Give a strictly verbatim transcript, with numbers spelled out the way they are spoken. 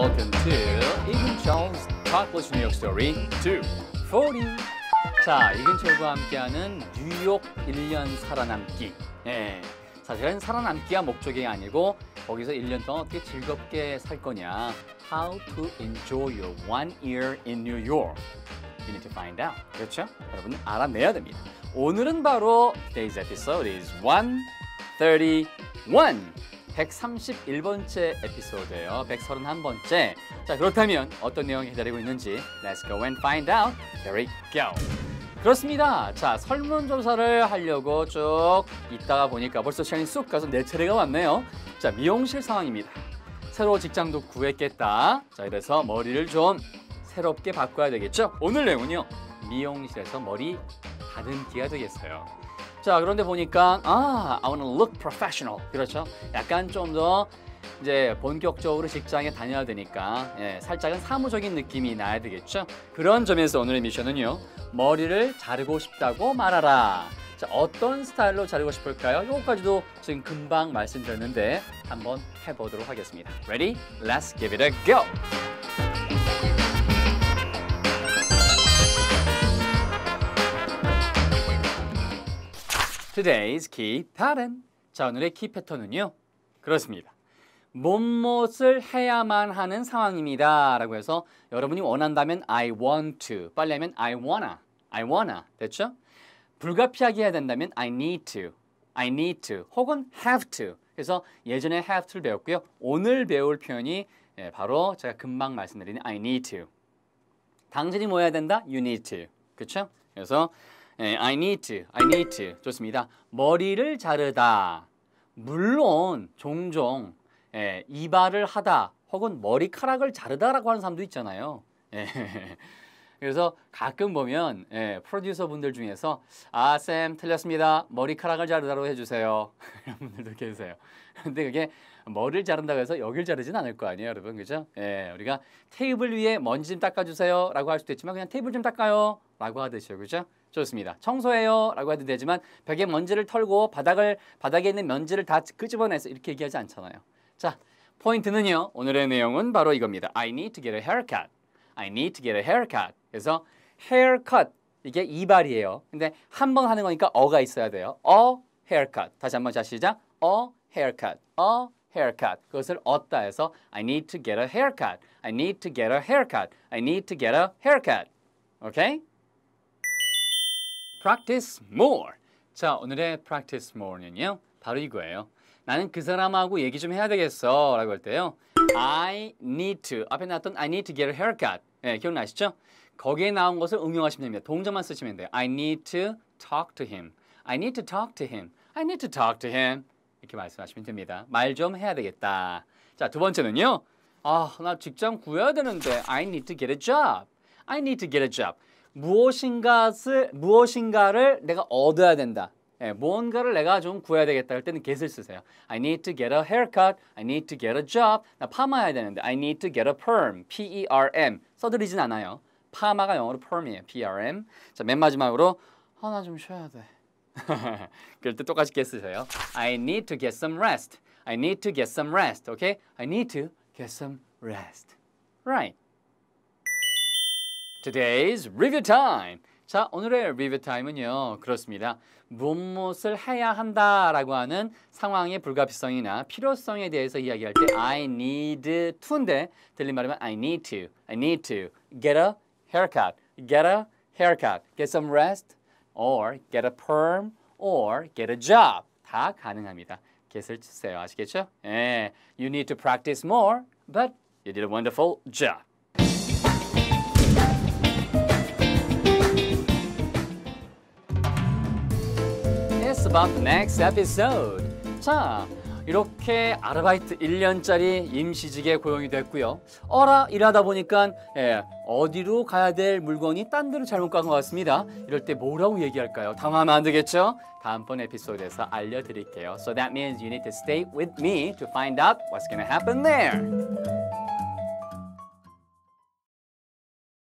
welcome to 이근철's Talklish New York Story two forty. 자, 이근철과 함께하는 뉴욕 일 년 살아남기. 예, 사실은 살아남기가 목적이 아니고 거기서 일 년 동안 어떻게 즐겁게 살 거냐. How to enjoy your one year in New York. You need to find out. 그렇죠? 여러분 알아내야 됩니다. 오늘은 바로 today's episode is one thirty-one. 백삼십일 번째 에피소드예요. 백삼십일 번째. 자, 그렇다면 어떤 내용이 기다리고 있는지 Let's go and find out. There we go. 그렇습니다. 자, 설문조사를 하려고 쭉 있다가 보니까 벌써 시간이 쑥 가서 내 차례가 왔네요. 자, 미용실 상황입니다. 새로 직장도 구했겠다. 자, 이래서 머리를 좀 새롭게 바꿔야 되겠죠? 오늘 내용은요. 미용실에서 머리 다듬기가 되겠어요. 자, 그런데 보니까 아, I want to look professional. 그렇죠? 약간 좀 더 이제 본격적으로 직장에 다녀야 되니까 예, 살짝은 사무적인 느낌이 나야 되겠죠? 그런 점에서 오늘의 미션은요. 머리를 자르고 싶다고 말하라. 자, 어떤 스타일로 자르고 싶을까요? 요거까지도 지금 금방 말씀드렸는데 한번 해보도록 하겠습니다. Ready? Let's give it a go! Today's key pattern. 자, 오늘의 키 패턴은요. 그렇습니다. 무엇을 해야만 하는 상황입니다. 라고 해서 여러분이 원한다면 I want to. 빨리 하면 I wanna. I wanna. 됐죠? 불가피하게 해야 된다면 I need to. I need to. 혹은 have to. 그래서 예전에 have to를 배웠고요. 오늘 배울 표현이 바로 제가 금방 말씀드린 I need to. 당신이 뭐 해야 된다? You need to. 그렇죠? 그래서 I need to, I need to. 좋습니다. 머리를 자르다. 물론 종종 예, 이발을 하다 혹은 머리카락을 자르다라고 하는 사람도 있잖아요. 예, 그래서 가끔 보면 예, 프로듀서 분들 중에서 아, 쌤 틀렸습니다. 머리카락을 자르다로 해주세요. 이런 분들도 계세요. 근데 그게 머리를 자른다고 해서 여길 자르진 않을 거 아니에요, 여러분. 그죠? 예, 우리가 테이블 위에 먼지 좀 닦아주세요. 라고 할 수도 있지만 그냥 테이블 좀 닦아요. 라고 하듯이요. 그죠? 좋습니다. 청소해요 라고 해도 되지만 벽에 먼지를 털고 바닥을, 바닥에 있는 먼지를 다 끄집어내서 이렇게 얘기하지 않잖아요. 자, 포인트는요. 오늘의 내용은 바로 이겁니다. I need to get a haircut. I need to get a haircut. 그래서 haircut. 이게 이발이에요. 근데 한 번 하는 거니까 어가 있어야 돼요. 어, haircut. 다시 한번 자, 시작. 어, haircut. 어, haircut. 그것을 얻다 해서 I need to get a haircut. I need to get a haircut. I need to get a haircut. 오케이? Practice more. 자, 오늘의 practice more는요. 바로 이거예요. 나는 그 사람하고 얘기 좀 해야 되겠어 라고 할 때요. I need to. 앞에 나왔던 I need to get a haircut. 네, 기억나시죠? 거기에 나온 것을 응용하시면 됩니다. 동작만 쓰시면 돼요. I need to talk to him. I need to talk to him. I need to talk to him. 이렇게 말씀하시면 됩니다. 말 좀 해야 되겠다. 자, 두 번째는요. 아, 나 직장 구해야 되는데 I need to get a job. I need to get a job. 무엇인가를, 무엇인가를 내가 얻어야 된다. 예, 무언가를 내가 좀 구해야 되겠다 할 때는 get을 쓰세요. I need to get a haircut. I need to get a job. 나 파마해야 되는데 I need to get a perm. P E R M. 써드리진 않아요. 파마가 영어로 perm이에요. P R M. 자, 맨 마지막으로 하나 좀 쉬어야 돼. 그럴 때 똑같이 get 쓰세요. I need to get some rest. I need to get some rest. Okay? I need to get some rest. Right. Today's review time. 자, 오늘의 review time은요. 그렇습니다. 무엇을 해야 한다라고 하는 상황의 불가피성이나 필요성에 대해서 이야기할 때 I need to인데 들린 말이면 I need to, I need to get a haircut, get a haircut, get some rest, or get a perm, or get a job. 다 가능합니다. get을 쓰세요. 아시겠죠? 예, you need to practice more, but you did a wonderful job. About the next episode. 자, 이렇게 아르바이트 일 년짜리 임시직에 고용이 됐고요. 어라, 일하다 보니까 예, 어디로 가야 될 물건이 딴 데로 잘못 간 것 같습니다. 이럴 때 뭐라고 얘기할까요? 당황하면 안 되겠죠? 다음번 에피소드에서 알려드릴게요. So that means you need to stay with me to find out what's gonna happen there.